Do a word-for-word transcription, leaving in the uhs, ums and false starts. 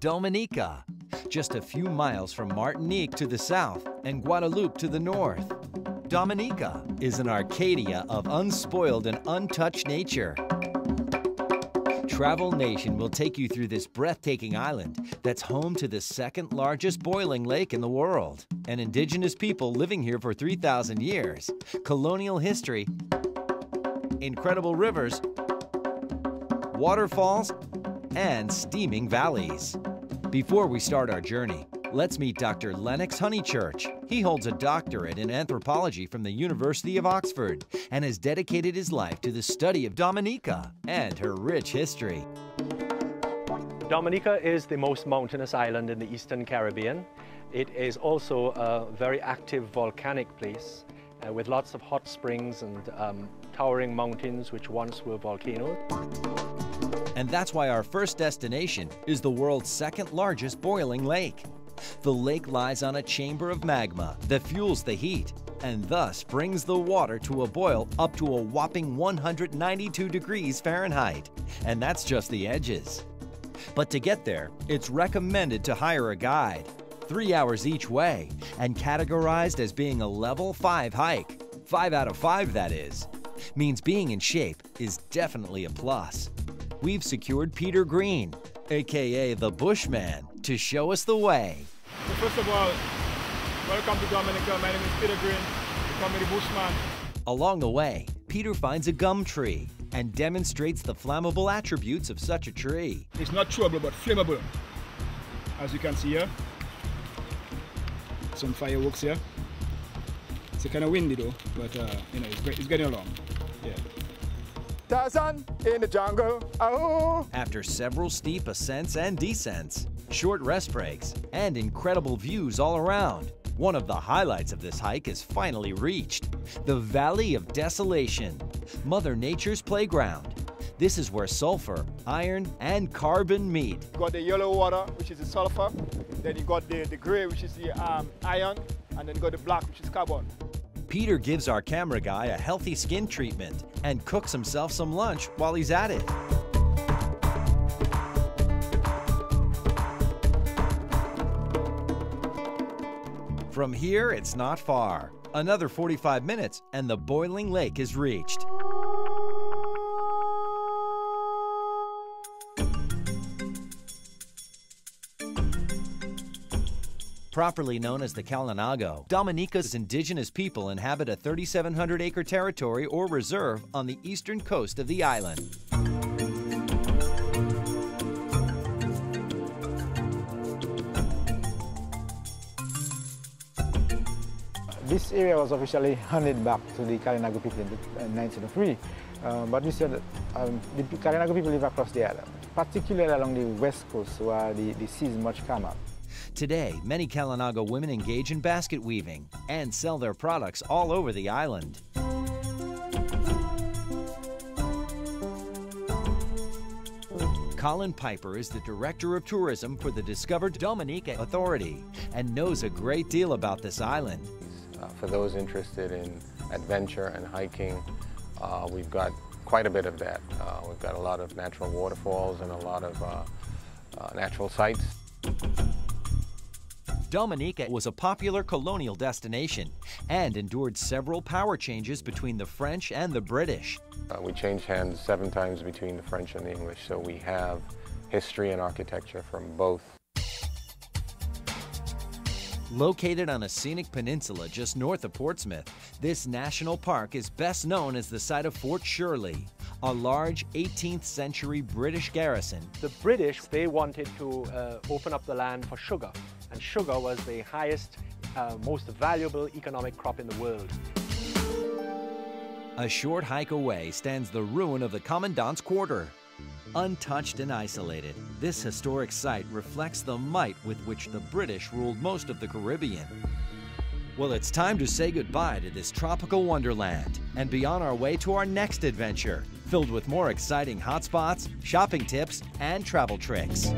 Dominica, just a few miles from Martinique to the south and Guadeloupe to the north. Dominica is an Arcadia of unspoiled and untouched nature. Travel Nation will take you through this breathtaking island that's home to the second largest boiling lake in the world, and indigenous people living here for three thousand years, colonial history, incredible rivers, waterfalls, and steaming valleys. Before we start our journey, let's meet Doctor Lennox Honeychurch. He holds a doctorate in anthropology from the University of Oxford and has dedicated his life to the study of Dominica and her rich history. Dominica is the most mountainous island in the Eastern Caribbean. It is also a very active volcanic place uh, with lots of hot springs and um, towering mountains which once were volcanoes. And that's why our first destination is the world's second largest boiling lake. The lake lies on a chamber of magma that fuels the heat and thus brings the water to a boil up to a whopping one hundred ninety-two degrees Fahrenheit. And that's just the edges. But to get there, it's recommended to hire a guide, three hours each way, and categorized as being a level five hike. Five out of five, that is. Means being in shape is definitely a plus. We've secured Peter Green, A K A the Bushman, to show us the way. So first of all, welcome to Dominica. My name is Peter Green, become the Bushman. Along the way, Peter finds a gum tree and demonstrates the flammable attributes of such a tree. It's not chewable, but flammable. As you can see here, some fireworks here. It's kind of windy though, but uh, you know, it's, great. It's getting along. Yeah. Tarzan in the jungle, oh! After several steep ascents and descents, short rest breaks, and incredible views all around, one of the highlights of this hike is finally reached, the Valley of Desolation, Mother Nature's playground. This is where sulfur, iron, and carbon meet. You got the yellow water, which is the sulfur, then you got the, the gray, which is the um, iron, and then you got the black, which is carbon. Peter gives our camera guy a healthy skin treatment and cooks himself some lunch while he's at it. From here, it's not far. Another forty-five minutes and the boiling lake is reached. Properly known as the Kalinago, Dominica's indigenous people inhabit a thirty-seven hundred acre territory or reserve on the eastern coast of the island. This area was officially handed back to the Kalinago people in nineteen oh three, uh, but we said um, the Kalinago people live across the island, particularly along the west coast where the, the sea is much calmer. Today, many Kalinago women engage in basket weaving and sell their products all over the island. Colin Piper is the Director of Tourism for the Discovered Dominica Authority and knows a great deal about this island. Uh, for those interested in adventure and hiking, uh, we've got quite a bit of that. Uh, we've got a lot of natural waterfalls and a lot of uh, uh, natural sites. Dominica was a popular colonial destination and endured several power changes between the French and the British. Uh, we changed hands seven times between the French and the English, so we have history and architecture from both. Located on a scenic peninsula just north of Portsmouth, this national park is best known as the site of Fort Shirley, a large eighteenth century British garrison. The British, they wanted to uh, open up the land for sugar. And sugar was the highest, uh, most valuable economic crop in the world. A short hike away stands the ruin of the Commandant's Quarter. Untouched and isolated, this historic site reflects the might with which the British ruled most of the Caribbean. Well, it's time to say goodbye to this tropical wonderland and be on our way to our next adventure, filled with more exciting hotspots, shopping tips, and travel tricks.